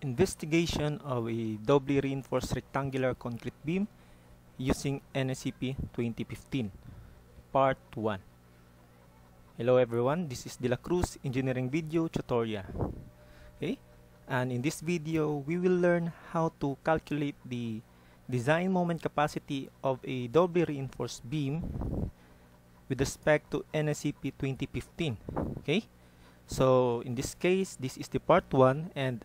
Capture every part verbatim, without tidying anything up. Investigation of a doubly reinforced rectangular concrete beam using N S C P twenty fifteen, Part one. Hello everyone, this is De La Cruz Engineering video tutorial. Okay, and in this video we will learn how to calculate the design moment capacity of a doubly reinforced beam with respect to N S C P twenty fifteen. Okay, so in this case, this is the part one, and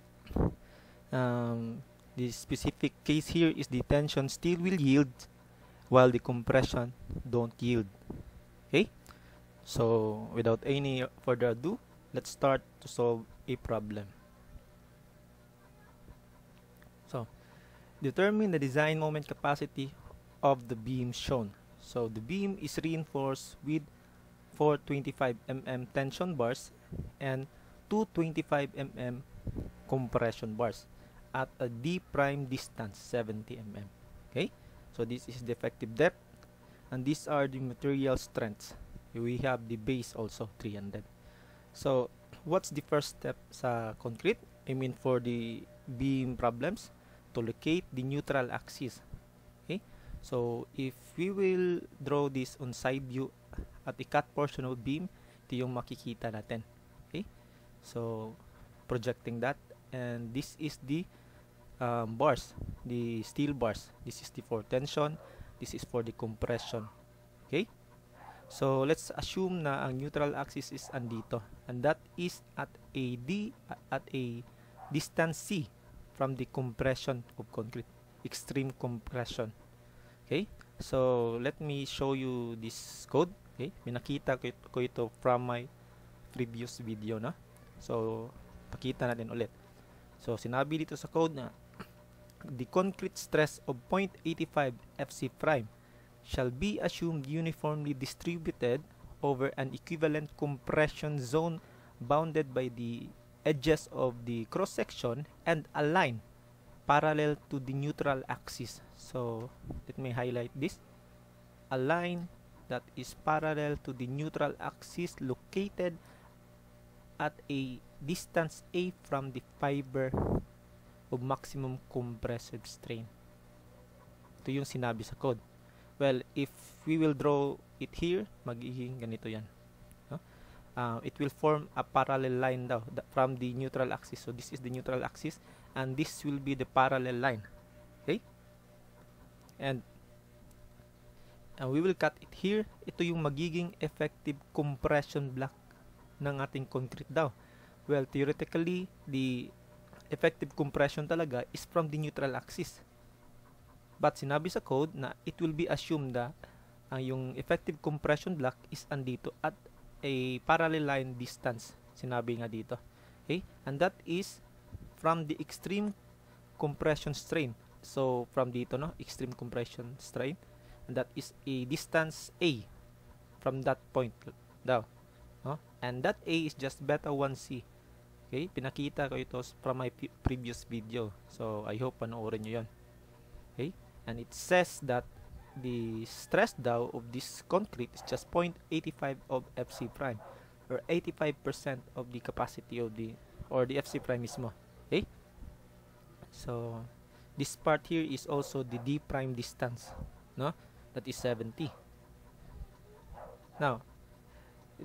Um, the specific case here is the tension still will yield while the compression don't yield. Okay, so without any further ado, let's start to solve a problem. So determine the design moment capacity of the beam shown. So the beam is reinforced with four twenty-five millimeter tension bars and two twenty-five millimeter compression bars at a d prime distance, seventy millimeters. Okay, so this is the effective depth, and these are the material strengths. We have the base also, three hundred. So what's the first step sa concrete? I mean, for the beam problems, to locate the neutral axis. Okay, so if we will draw this on side view at the cut portion of beam, ito yung makikita natin. Okay, so projecting that, and this is the Um, bars, the steel bars. This is the for tension, this is for the compression. Okay, so let's assume na ang neutral axis is andito, and that is at a d at a distance c from the compression of concrete, extreme compression. Okay, so let me show you this code. Okay, minakita ko ito from my previous video na, so pakita natin ulit. So sinabi dito sa code na the concrete stress of zero point eight five F C prime shall be assumed uniformly distributed over an equivalent compression zone bounded by the edges of the cross-section and a line parallel to the neutral axis. So let me highlight this. A line that is parallel to the neutral axis located at a distance A from the fiber of maximum compressive strain. Ito yung sinabi sa code. Well, if we will draw it here, magiging ganito yan. No? Uh, it will form a parallel line daw from the neutral axis. So this is the neutral axis, and this will be the parallel line. Okay? And uh, we will cut it here. Ito yung magiging effective compression block ng ating concrete daw. Well, theoretically, the effective compression talaga is from the neutral axis. But sinabi sa code na it will be assumed that ang yung effective compression block is andito at a parallel line distance. Sinabi nga dito. Okay? And that is from the extreme compression strain. So, from dito, no? Extreme compression strain. And that is a distance A from that point daw. No? And that A is just beta one C. Okay, pinakita ko ito from my previous video, so I hope panoorin nyo yun. Okay, and it says that the stress daw of this concrete is just zero point eight five of F C prime, or eighty-five percent of the capacity of the, or the F C prime mismo. Okay, so this part here is also the D prime distance, no? That is seventy. Now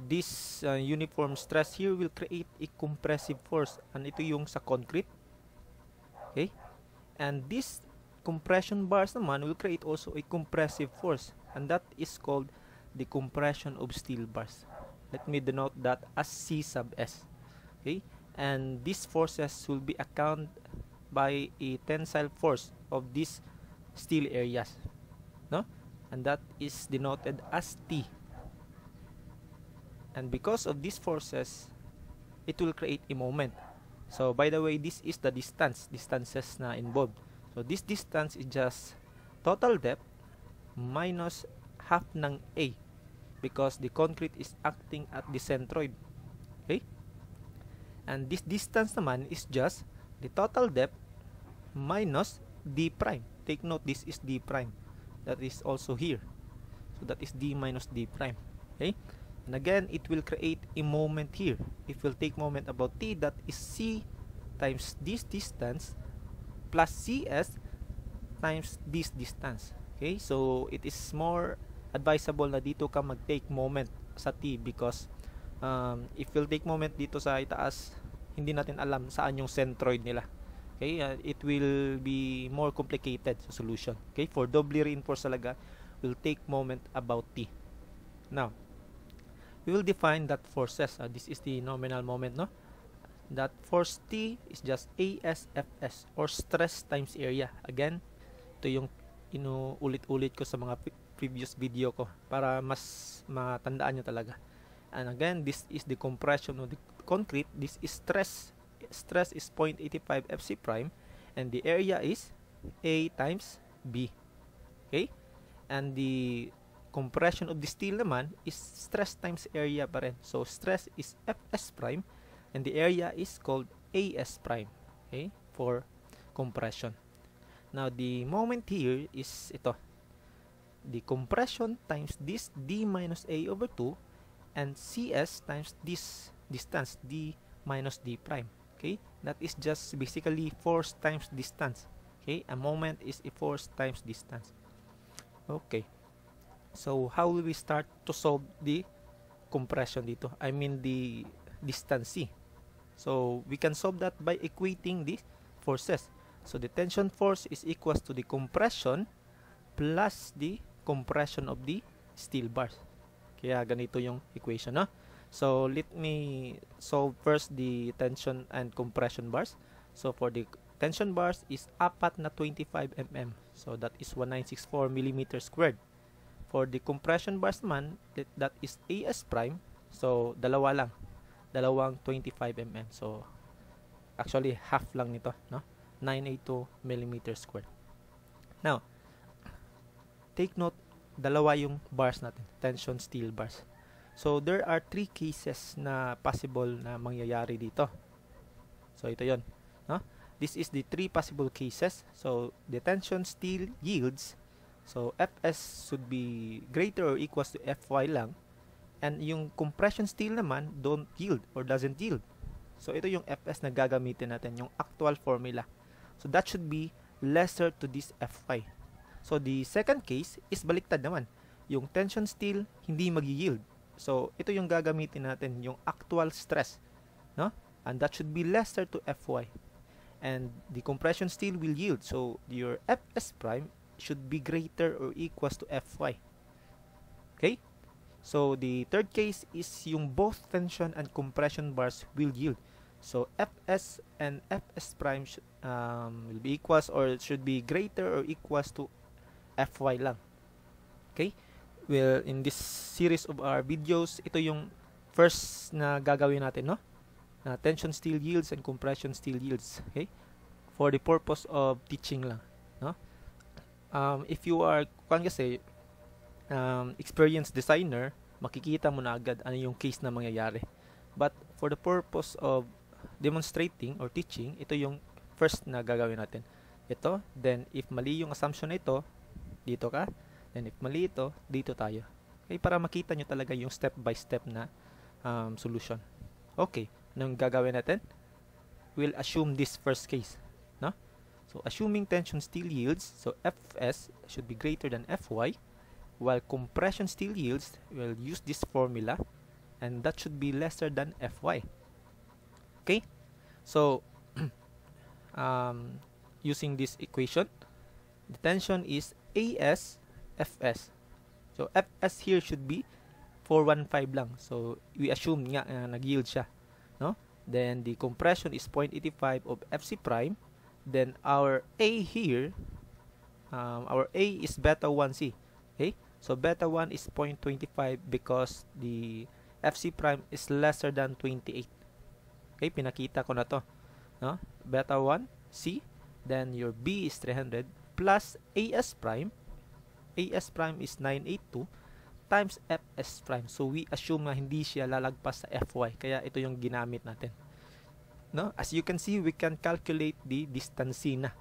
this uh, uniform stress here will create a compressive force, and ito yung sa concrete. Okay, and this compression bars naman will create also a compressive force, and that is called the compression of steel bars. Let me denote that as C sub S. Okay, and these forces will be accounted by a tensile force of these steel areas, no? And that is denoted as T. And because of these forces, it will create a moment. So by the way, this is the distance, distances na involved. So this distance is just total depth minus half ng A, because the concrete is acting at the centroid. Okay? And this distance naman is just the total depth minus D prime. Take note, this is D prime. That is also here. So that is D minus D prime. Okay? And again, it will create a moment here. It will take moment about T, that is C times this distance plus C S times this distance. Okay, so it is more advisable na dito ka mag-take moment sa T, because um, if you'll take moment dito sa itaas, hindi natin alam saan yung centroid nila. Okay, uh, it will be more complicated sa solution. Okay, for doubly reinforced talaga, we'll take moment about T. Now, we will define that forces. Uh, this is the nominal moment, no? That force T is just A S F S or stress times area. Again, ito yung inuulit-ulit ko sa mga previous video ko para mas matandaan nyo talaga. And again, this is the compression of the concrete. This is stress. Stress is zero point eight five F C prime, and the area is A times B. Okay? And the compression of the steel naman is stress times area pa rin. So, stress is F S prime and the area is called A S prime, okay, for compression. Now, the moment here is ito. The compression times this D minus A over two and C S times this distance, D minus D prime, okay. That is just basically force times distance, okay. A moment is a force times distance, okay. So, how will we start to solve the compression dito? I mean, the distance C. So, we can solve that by equating the forces. So, the tension force is equals to the compression plus the compression of the steel bars. Kaya ganito yung equation, no? So, let me solve first the tension and compression bars. So, for the tension bars is apat na twenty-five millimeters. So, that is one thousand nine hundred sixty-four millimeters squared. For the compression bars man, that is A S prime. So, dalawa lang. Dalawang twenty-five millimeters. So, actually, half lang nito. No? nine hundred eighty-two millimeters squared. Now, take note, dalawa yung bars natin. Tension steel bars. So, there are three cases na possible na mangyayari dito. So, ito yun. No? This is the three possible cases. So, the tension steel yields. So, F S should be greater or equals to F Y lang. And yung compression steel naman, don't yield or doesn't yield. So, ito yung F S na gagamitin natin, yung actual formula. So, that should be lesser to this F Y. So, the second case is baliktad naman. Yung tension steel, hindi mag-yield. So, ito yung gagamitin natin, yung actual stress. No? And that should be lesser to F Y. And the compression steel will yield. So, your F S prime should be greater or equals to F Y. Okay? So, the third case is yung both tension and compression bars will yield. So, F S and F S prime um, will be equals or should be greater or equals to F Y lang. Okay? Well, in this series of our videos, ito yung first na gagawin natin, no? Na tension steel yields and compression steel yields. Okay? For the purpose of teaching lang. No? Um, if you are, kung kasi, um, experienced designer, makikita mo na agad ano yung case na mangyayari. But for the purpose of demonstrating or teaching, ito yung first na gagawin natin. Ito, then if mali yung assumption na ito, dito ka. Then if mali ito, dito tayo. Okay, para makita nyo talaga yung step by step na um, solution. Okay, anong gagawin natin? We'll assume this first case. No? So, assuming tension steel yields, so F S should be greater than F Y, while compression steel yields, we'll use this formula, and that should be lesser than F Y. Okay? So, um, using this equation, the tension is A S F S. So, F S here should be four hundred fifteen lang. So, we assume nga uh, nag-yield siya. No? Then, the compression is zero point eight five of F C prime. Then our A here, um, our A is beta one C. Okay, so beta one is zero point two five because the F C prime is lesser than twenty-eight. Okay, pinakita ko na to. No? Beta one C, then your B is three hundred plus A S prime. A S prime is nine hundred eighty-two times F S prime. So we assume na hindi siya lalagpas sa F Y. Kaya ito yung ginamit natin. No? As you can see, we can calculate the distance C na.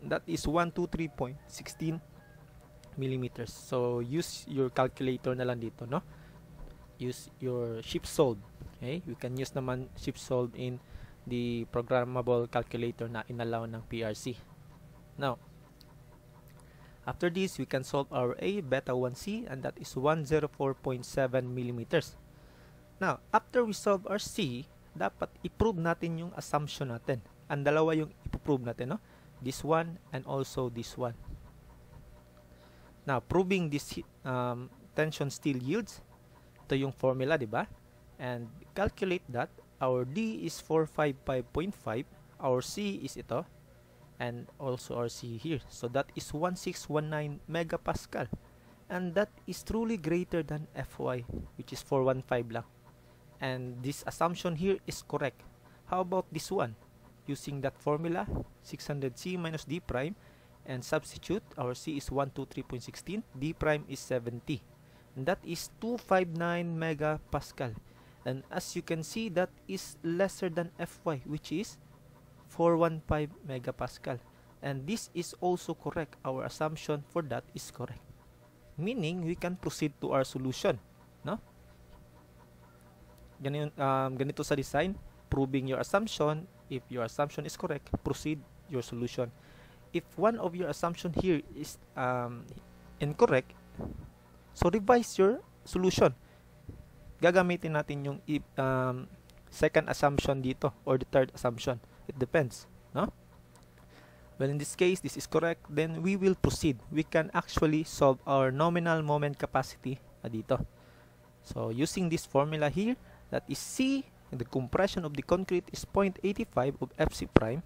That is one hundred twenty-three point one six millimeters. So, use your calculator na lang dito, no? Use your ship sold. Okay? We can use naman ship sold in the programmable calculator na inallow ng P R C. Now, after this, we can solve our A beta one C, and that is one hundred four point seven millimeters. Now, after we solve our C, dapat i-prove natin yung assumption natin. Ang dalawa yung i-prove natin, no? This one and also this one. Now, proving this um, tension still yields, ito yung formula, di ba? And calculate that. Our D is four hundred fifty-five point five, our C is ito, and also our C here. So that is sixteen nineteen megapascal, and that is truly greater than F Y, which is four fifteen lang. And this assumption here is correct. How about this one? Using that formula, six hundred C minus D prime, and substitute, our C is one hundred twenty-three point one six, D prime is seventy, and that is two hundred fifty-nine megapascal. And as you can see, that is lesser than F Y, which is four hundred fifteen megapascal. And this is also correct. Our assumption for that is correct. Meaning, we can proceed to our solution. No? Ganito, um, ganito sa design, proving your assumption. If your assumption is correct, proceed your solution. If one of your assumption here is um, incorrect, so revise your solution. Gagamitin natin yung um, second assumption dito or the third assumption. It depends, no? Well, in this case, this is correct. Then we will proceed. We can actually solve our nominal moment capacity na dito. So using this formula here, that is C, the compression of the concrete is zero point eight five of F C prime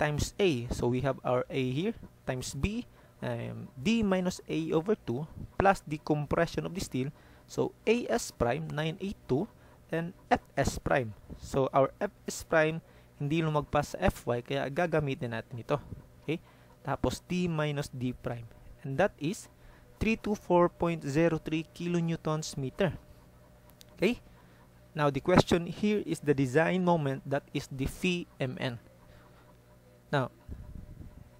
times A. So we have our A here times B, um, D minus A over two plus the compression of the steel. So A S prime nine eighty-two and F S prime. So our F S prime hindi lumagpas sa F Y, kaya gagamitin natin ito. Okay? Tapos D minus D prime. And that is three hundred twenty-four point zero three kilonewtons meter. Okay? Now the question here is the design moment, that is the P M N. Now,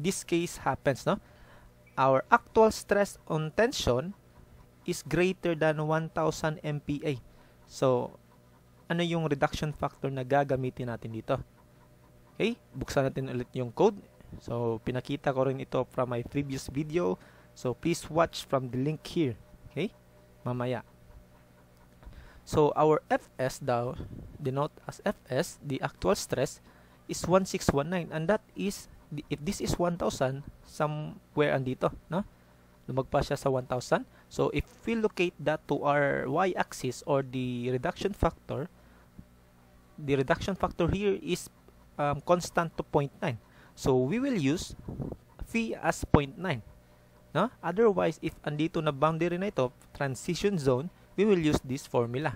this case happens, no? Our actual stress on tension is greater than one thousand M P A. So, ano yung reduction factor na gagamitin natin dito? Okay, buksan natin ulit yung code. So, pinakita ko rin ito from my previous video. So, please watch from the link here. Okay, mamaya. So, our F S daw, denote as F S, the actual stress, is one thousand six hundred nineteen. And that is, if this is one thousand, somewhere andito, no? Lumagpas siya sa one thousand. So, if we locate that to our y-axis or the reduction factor, the reduction factor here is um, constant to zero point nine. So, we will use phi as zero point nine. No? Otherwise, if andito na boundary na ito, transition zone, we will use this formula.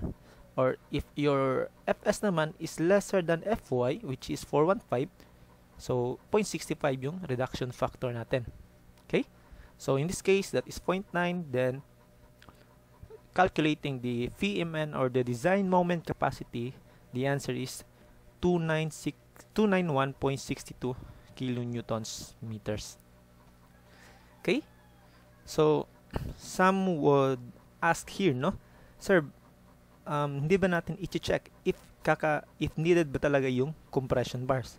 Or if your F S naman is lesser than F Y, which is four hundred fifteen, so zero point six five yung reduction factor natin. Okay? So, in this case, that is zero point nine, then calculating the P M N or the design moment capacity, the answer is two hundred ninety-one point six two kilonewtons meters. Okay? So, some would ask here, no? Sir, um, hindi ba natin i-check if, kaka, if needed ba talaga yung compression bars?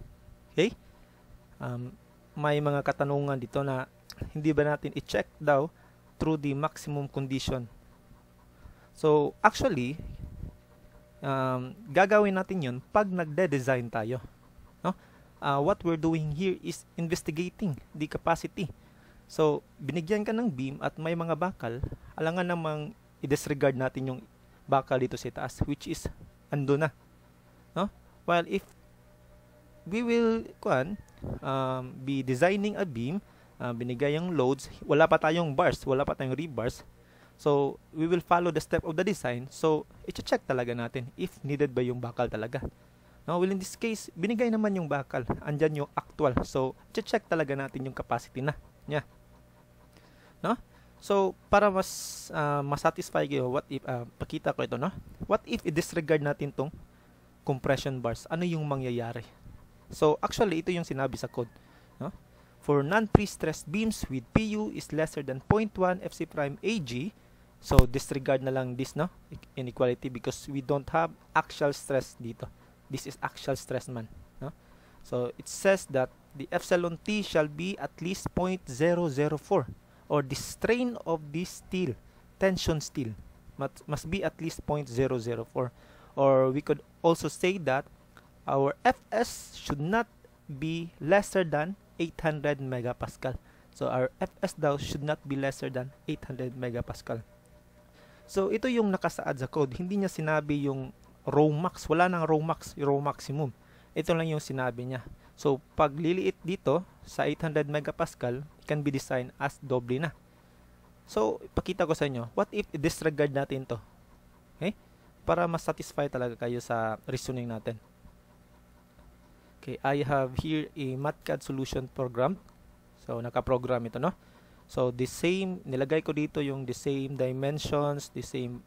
Okay? Um, may mga katanungan dito na hindi ba natin i-check daw through the maximum condition? So, actually, um, gagawin natin yun pag nagde-design tayo. No? Uh, what we're doing here is investigating the capacity. So, binigyan ka ng beam at may mga bakal, alangan namang i-disregard natin yung bakal dito sa taas, which is ando na. No? While if we will kwan, um, be designing a beam, Uh, binigay yung loads, wala pa tayong bars, wala pa tayong rebars. So, we will follow the step of the design. So, i-check talaga natin if needed ba yung bakal talaga. Now, well, in this case, binigay naman yung bakal. Andyan yung actual. So, i-check talaga natin yung capacity na niya. No? So, para mas uh, masatisfy kayo, what if, uh, pakita ko ito, no? What if i-disregard natin tong compression bars? Ano yung mangyayari? So, actually, ito yung sinabi sa code. No? For non-pre-stressed beams with P U is lesser than zero point one F C prime A G. So, disregard na lang this, no? Inequality, because we don't have actual stress dito. This is actual stress man. So it says that the epsilon T shall be at least zero point zero zero four, or the strain of this steel, tension steel, must, must be at least zero point zero zero four. Or we could also say that our F S should not be lesser than eight hundred megapascal. So our F S daw should not be lesser than eight hundred megapascal. So ito yung nakasaad sa code. Hindi niya sinabi yung row max. Wala nang row max, row maximum. Ito lang yung sinabi niya. So pag liliit dito sa eight hundred megapascal, it can be designed as doble na. So pakita ko sa inyo. What if disregard natin to? Okay? Para ma-satisfy talaga kayo sa reasoning natin. Okay, I have here a MatCAD solution program. So naka-program ito, no? So the same, nilagay ko dito yung the same dimensions, the same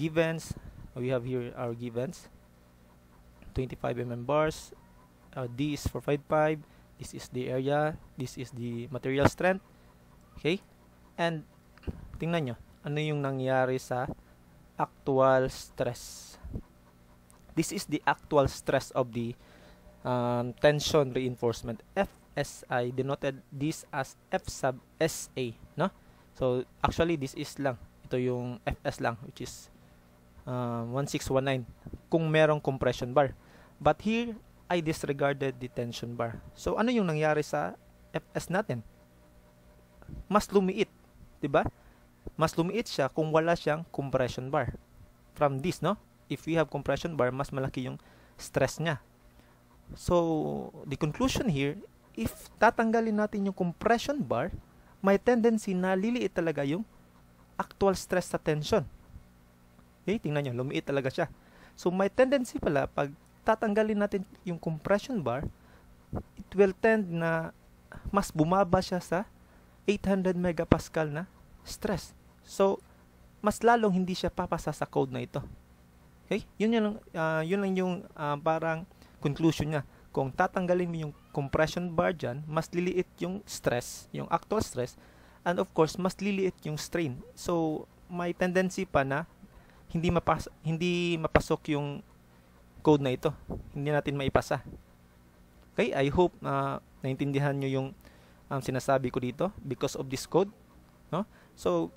givens. We have here our givens. twenty-five millimeter bars. Uh, D is four fifty-five. This is the area. This is the material strength. Okay? And tingnan nyo, ano yung nangyari sa actual stress. This is the actual stress of the um, tension reinforcement. F S I denoted this as F sub S A, no? So actually this is lang, ito yung F S lang, which is uh, one six one nine kung merong compression bar. But here I disregarded the tension bar. So ano yung nangyari sa F S natin? Mas lumiit, 'di ba? Mas lumiit siya kung wala siyang compression bar. From this, no? If we have compression bar, mas malaki yung stress niya. So the conclusion here, if tatanggalin natin yung compression bar, may tendency na liliit talaga yung actual stress sa tension. Okay, tingnan nyo, lumiit talaga siya. So, may tendency pala, pag tatanggalin natin yung compression bar, it will tend na mas bumaba siya sa eight hundred megapascal na stress. So, mas lalong hindi siya papasa sa code na ito. Okay, yun, yung, uh, yun lang yung uh, parang conclusion niya. Kung tatanggalin mo yung compression bar dyan, mas liliit yung stress, yung actual stress, and of course, mas liliit yung strain. So, may tendency pa na hindi, mapas hindi mapasok yung code na ito. Hindi natin maipasa. Okay, I hope uh, naintindihan nyo yung um, sinasabi ko dito because of this code. No? So,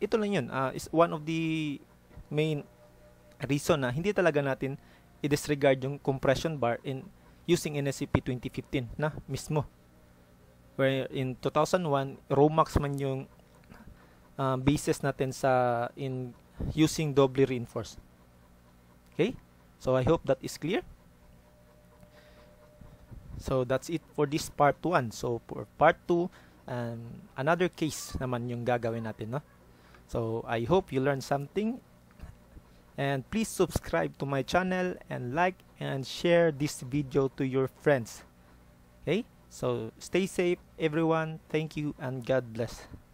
ito lang yun. Uh, is one of the main reason na hindi talaga natin i-disregard yung compression bar in using N S C P twenty fifteen na mismo. Where in two thousand one, Romax man yung uh, basis natin sa in using doubly reinforced. Okay? So, I hope that is clear. So, that's it for this part one. So, for part two, um, another case naman yung gagawin natin. No? So, I hope you learned something. And please subscribe to my channel and like and share this video to your friends. Okay? So stay safe, everyone. Thank you and God bless.